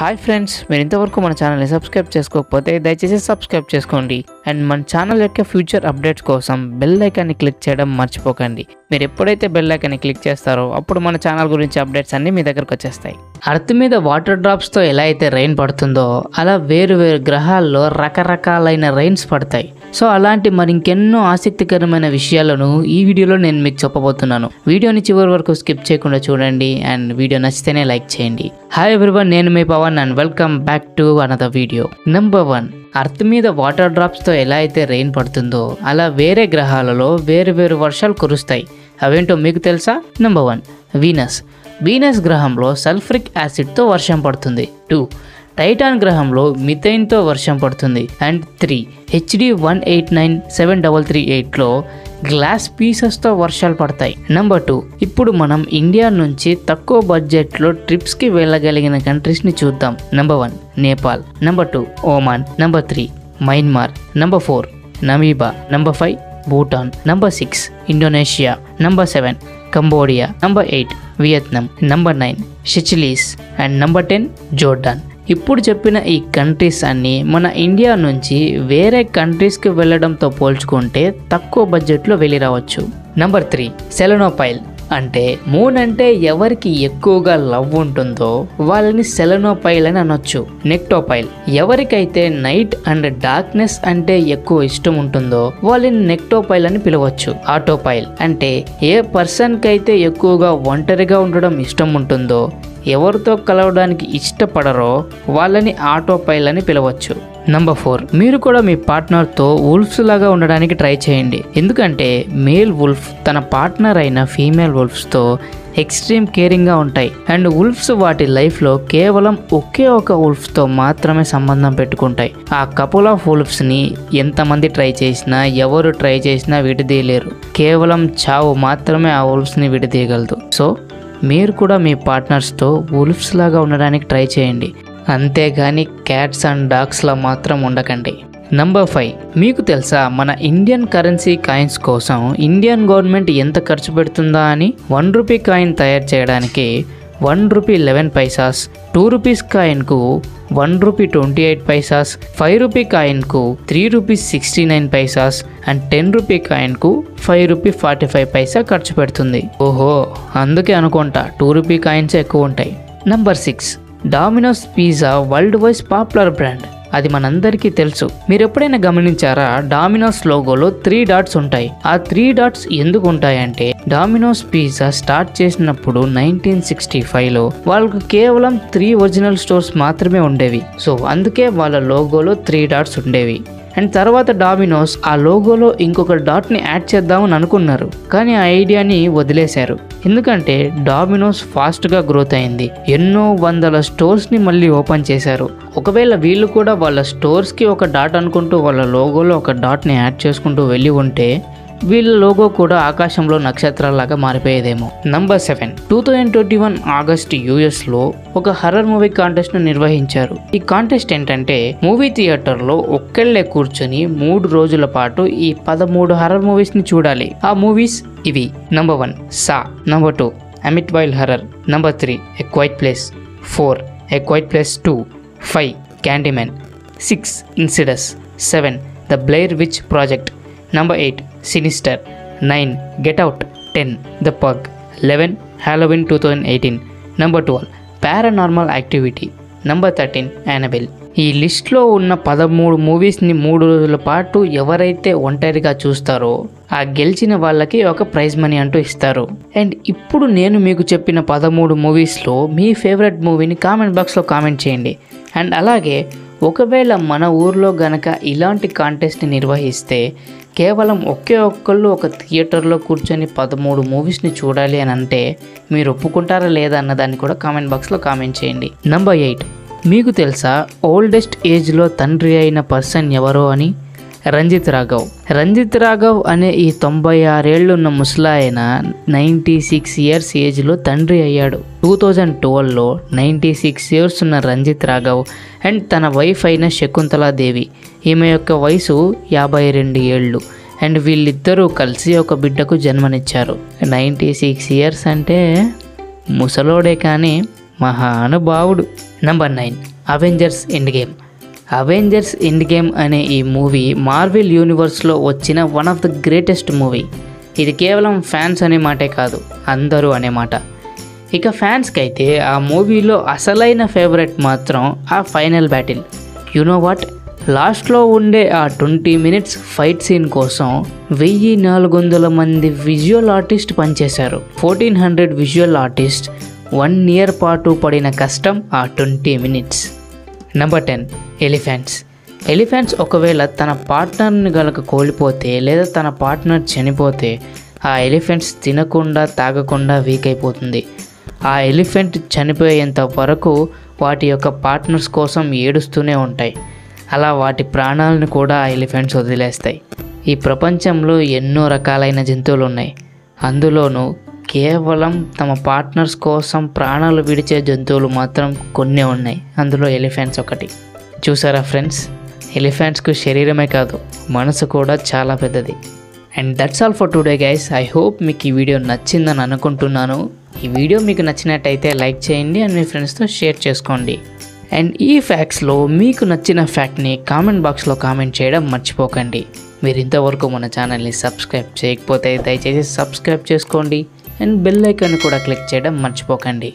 Hi friends, మీరు ఇంతవరకు మన ఛానల్ని సబ్స్క్రైబ్ చేసుకోకపోతే దయచేసి సబ్స్క్రైబ్ చేసుకోండి. అండ్ మన ఛానల్ యొక్క ఫ్యూచర్ అప్డేట్స్ కోసం బెల్ ఐకాన్ని క్లిక్ చేయడం మర్చిపోకండి. మీరు ఎప్పుడైతే బెల్ ఐకాన్ని క్లిక్ చేస్తారో అప్పుడు మన ఛానల్ గురించి అప్డేట్స్ అన్నీ మీ దగ్గరకు వచ్చేస్తాయి. అర్త్ మీద వాటర్ డ్రాప్స్తో ఎలా అయితే రెయిన్ పడుతుందో అలా వేరు వేరు గ్రహాల్లో రకరకాలైన రెయిన్స్ పడతాయి. సో అలాంటి మరి ఇంకెన్నో ఆసక్తికరమైన విషయాలను ఈ వీడియోలో నేను మీకు చెప్పబోతున్నాను. వీడియోని చివరి వరకు స్కిప్ చేయకుండా చూడండి అండ్ వీడియో నచ్చితేనే లైక్ చేయండి. హాయ్ ఎవ్రీవన్, నేను మీ Pavan and welcome back to another video. Number 1, earth మీద వాటర్ డ్రాప్స్తో ఎలా అయితే రెయిన్ పడుతుందో అలా వేరే గ్రహాలలో వేరు వేరు వర్షాలు కురుస్తాయి. అవేంటో మీకు తెలుసా? నెంబర్ 1, వీనస్ గ్రహంలో సల్ఫ్రిక్ యాసిడ్తో వర్షం పడుతుంది. 2, టైటాన్ గ్రహంలో మిథైన్తో వర్షం పడుతుంది. అండ్ 3, HD189738లో గ్లాస్ పీసెస్తో వర్షాలు పడతాయి. నెంబర్ 2, ఇప్పుడు మనం ఇండియా నుంచి తక్కువ బడ్జెట్లో ట్రిప్స్కి వెళ్ళగలిగిన కంట్రీస్ని చూద్దాం. Number 1 Nepal, number 2 Oman, number 3 Myanmar, number 4 Namibia, number 5 Bhutan, number 6 Indonesia, number 7 Cambodia, number 8 Vietnam, number 9 Seychelles and number 10 Jordan. ఇప్పుడు చెప్పిన ఈ కంట్రీస్ అన్నీ మన ఇండియా నుంచి వేరే కంట్రీస్కి వెళ్ళడంతో పోల్చుకుంటే తక్కువ బడ్జెట్లో వెళ్ళి రావచ్చు. నెంబర్ 3 సెలెనోపైల్, అంటే మూన్ అంటే ఎవరికి ఎక్కువగా లవ్ ఉంటుందో వాళ్ళని సెలెనోపైల్ అని అనొచ్చు. నెక్టోపైల్, ఎవరికైతే నైట్ అండ్ డార్క్నెస్ అంటే ఎక్కువ ఇష్టం ఉంటుందో వాళ్ళని నెక్టోపైల్ అని పిలవచ్చు. ఆటోపైల్, అంటే ఏ పర్సన్కి అయితే ఎక్కువగా ఒంటరిగా ఉండడం ఇష్టం ఉంటుందో, ఎవరితో కలవడానికి ఇష్టపడరో వాళ్ళని ఆటోపైల్ అని పిలవచ్చు. నెంబర్ 4 మీరు కూడా మీ పార్ట్నర్తో వుల్ఫ్స్ లాగా ఉండడానికి ట్రై చేయండి. ఎందుకంటే మేల్ వుల్ఫ్ తన పార్ట్నర్ అయిన ఫీమేల్ వుల్ఫ్స్తో ఎక్స్ట్రీమ్ కేరింగ్గా ఉంటాయి. అండ్ వుల్ఫ్స్ వాటి లైఫ్లో కేవలం ఒకే ఒక వుల్ఫ్తో మాత్రమే సంబంధం పెట్టుకుంటాయి. ఆ కపుల్ ఆఫ్ వుల్ఫ్స్ని ఎంతమంది ట్రై చేసినా ఎవరు ట్రై చేసినా విడదీయలేరు. కేవలం చావు మాత్రమే ఆ వుల్ఫ్స్ని విడదీయగలదు. సో మీరు కూడా మీ పార్ట్నర్స్తో వుల్ఫ్స్ లాగా ఉండడానికి ట్రై చేయండి, అంతేగాని క్యాట్స్ అండ్ డాగ్స్లా మాత్రం ఉండకండి. నెంబర్ 5 మీకు తెలుసా మన ఇండియన్ కరెన్సీ కాయిన్స్ కోసం ఇండియన్ గవర్నమెంట్ ఎంత ఖర్చు పెడుతుందా అని? 1 రూపీ కాయిన్ తయారు చేయడానికి 1 రూపీ 11 పైసాస్, 2 రూపీస్ కాయిన్కు 1 రూపీ 28 పైసాస్, 5 రూపీ కాయిన్కు 3 రూపీస్ 69 పైసాస్ అండ్ 10 రూపీ కాయిన్కు 5 రూపీ 45 పైసా ఖర్చు పెడుతుంది. ఓహో, అందుకే అనుకుంటా 2 రూపీ కాయిన్స్ ఎక్కువ ఉంటాయి. Number 6 Domino's pizza worldwide popular brand. అది మనందరికీ తెలుసు. మీరు ఎప్పుడైనా గమనించారా, డామినోస్ లోగోలో 3 డాట్స్ ఉంటాయి. ఆ 3 డాట్స్ ఎందుకు ఉంటాయంటే డామినోస్ పిజ్జా స్టార్ట్ చేసినప్పుడు 1965లో వాళ్ళకు కేవలం 3 ఒరిజినల్ స్టోర్స్ మాత్రమే ఉండేవి. సో అందుకే వాళ్ళ లోగోలో 3 డాట్స్ ఉండేవి. అండ్ తర్వాత డామినోస్ ఆ లోగోలో ఇంకొక డాట్ని యాడ్ చేద్దామని అనుకున్నారు, కానీ ఆ ఐడియాని వదిలేశారు. ఎందుకంటే డామినోస్ ఫాస్ట్గా గ్రోత్ అయింది, ఎన్నో వందల స్టోర్స్ని మళ్ళీ ఓపెన్ చేశారు. ఒకవేళ వీళ్ళు కూడా వాళ్ళ స్టోర్స్కి ఒక డాట్ అనుకుంటూ వాళ్ళ లోగోలో ఒక డాట్ని యాడ్ చేసుకుంటూ వెళ్ళి ఉంటే వీళ్ళ లోగో కూడా ఆకాశంలో నక్షత్రాలాగా మారిపోయేదేమో. నెంబర్ 7 2021 ఆగస్టు యుఎస్లో ఒక హర్రర్ మూవీ కాంటెస్ట్ను నిర్వహించారు. ఈ కాంటెస్ట్ ఏంటంటే మూవీ థియేటర్లో ఒక్కళ్ళే కూర్చొని 3 రోజుల పాటు ఈ 13 హర్రర్ మూవీస్ని చూడాలి. ఆ మూవీస్ ఇవి: number 1 Saw, number 2 Amityville Horror, number 3 A quiet Place, 4 A quiet Place 2, 5 Candyman, 6 Insidious, 7 The Blair which Project, number 8 Sinister, 9 Get Out, 10 The పగ్, 11 Halloween 2018, number 12 Paranormal Activity, number 13 Annabelle. ఈ లిస్ట్లో ఉన్న 13 మూవీస్ని 3 రోజుల పాటు ఎవరైతే ఒంటరిగా చూస్తారో ఆ గెలిచిన వాళ్ళకి ఒక ప్రైజ్ మనీ అంటూ ఇస్తారు. అండ్ ఇప్పుడు నేను మీకు చెప్పిన 13 మూవీస్లో మీ ఫేవరెట్ మూవీని కామెంట్ బాక్స్లో కామెంట్ చేయండి. అండ్ అలాగే ఒకవేళ మన ఊర్లో గనక ఇలాంటి కాంటెస్ట్ని నిర్వహిస్తే కేవలం ఒకే ఒక్కళ్ళు ఒక థియేటర్లో కూర్చొని 13 మూవీస్ని చూడాలి అని అంటే మీరు ఒప్పుకుంటారా లేదా అన్నదాన్ని కూడా కామెంట్ బాక్స్లో కామెంట్ చేయండి. నెంబర్ 8 మీకు తెలుసా ఓల్డెస్ట్ ఏజ్లో తండ్రి అయిన పర్సన్ ఎవరో అని? రంజిత్ రాఘవ్ అనే ఈ 96 ఏళ్ళు ఉన్న ముసలాయన 96 ఇయర్స్ ఏజ్లో తండ్రి అయ్యాడు. 2012లో 96 ఇయర్స్ ఉన్న రంజిత్ రాఘవ్ అండ్ తన వైఫ్ అయిన శకుంతలా దేవి, ఈమె యొక్క వయసు 52 ఏళ్ళు. అండ్ వీళ్ళిద్దరూ కలిసి ఒక బిడ్డకు జన్మనిచ్చారు. 96 ఇయర్స్ అంటే ముసలోడే కానీ మహానుభావుడు. Number 9 Avengers Endgame. Avengers Endgame అనే ఈ మూవీ మార్వెల్ యూనివర్స్లో వచ్చిన one of the greatest movie. ఇది కేవలం ఫ్యాన్స్ అనే మాటే కాదు, అందరూ అనే మాట. ఇక ఫ్యాన్స్కి అయితే ఆ మూవీలో అసలైన ఫేవరెట్ మాత్రం ఆ ఫైనల్ బ్యాటిల్. యునో వాట్, లాస్ట్లో ఉండే ఆ 20 minutes ఫైట్ సీన్ కోసం 1400 మంది విజువల్ ఆర్టిస్ట్ పనిచేశారు. 1400 విజువల్ ఆర్టిస్ట్ 1 year పాటు పడిన కష్టం ఆ 20 minutes. Number 10 elephants. ఎలిఫెంట్స్ ఒకవేళ తన పార్ట్నర్ని గనక కోల్పోతే లేదా తన పార్ట్నర్ చనిపోతే ఆ ఎలిఫెంట్స్ తినకుండా తాగకుండా వీక్ అయిపోతుంది. ఆ ఎలిఫెంట్ చనిపోయేంత వరకు వాటి యొక్క పార్ట్నర్స్ కోసం ఏడుస్తూనే ఉంటాయి. అలా వాటి ప్రాణాలను కూడా ఆ ఎలిఫెంట్స్ వదిలేస్తాయి. ఈ ప్రపంచంలో ఎన్నో రకాలైన జంతువులు ఉన్నాయి, అందులోనూ కేవలం తమ పార్ట్నర్స్ కోసం ప్రాణాలు విడిచే జంతువులు మాత్రం కొన్ని ఉన్నాయి, అందులో ఎలిఫెంట్స్ ఒకటి. చూసారా ఫ్రెండ్స్, ఎలిఫెంట్స్కు శరీరమే కాదు మనసు కూడా చాలా పెద్దది. And that's all for today guys. I hope మీకు ఈ వీడియో నచ్చిందని అనుకుంటున్నాను. ఈ వీడియో మీకు నచ్చినట్టయితే లైక్ చేయండి అండ్ మీ ఫ్రెండ్స్తో షేర్ చేసుకోండి. అండ్ ఈ ఫ్యాక్ట్స్లో మీకు నచ్చిన ఫ్యాక్ట్ని కామెంట్ బాక్స్లో కామెంట్ చేయడం మర్చిపోకండి. మీరు ఇంతవరకు మన ఛానల్ని సబ్స్క్రైబ్ చేయకపోతే దయచేసి సబ్స్క్రైబ్ చేసుకోండి అండ్ బెల్ ఐకాన్ కూడా క్లిక్ చేయడం మర్చిపోకండి.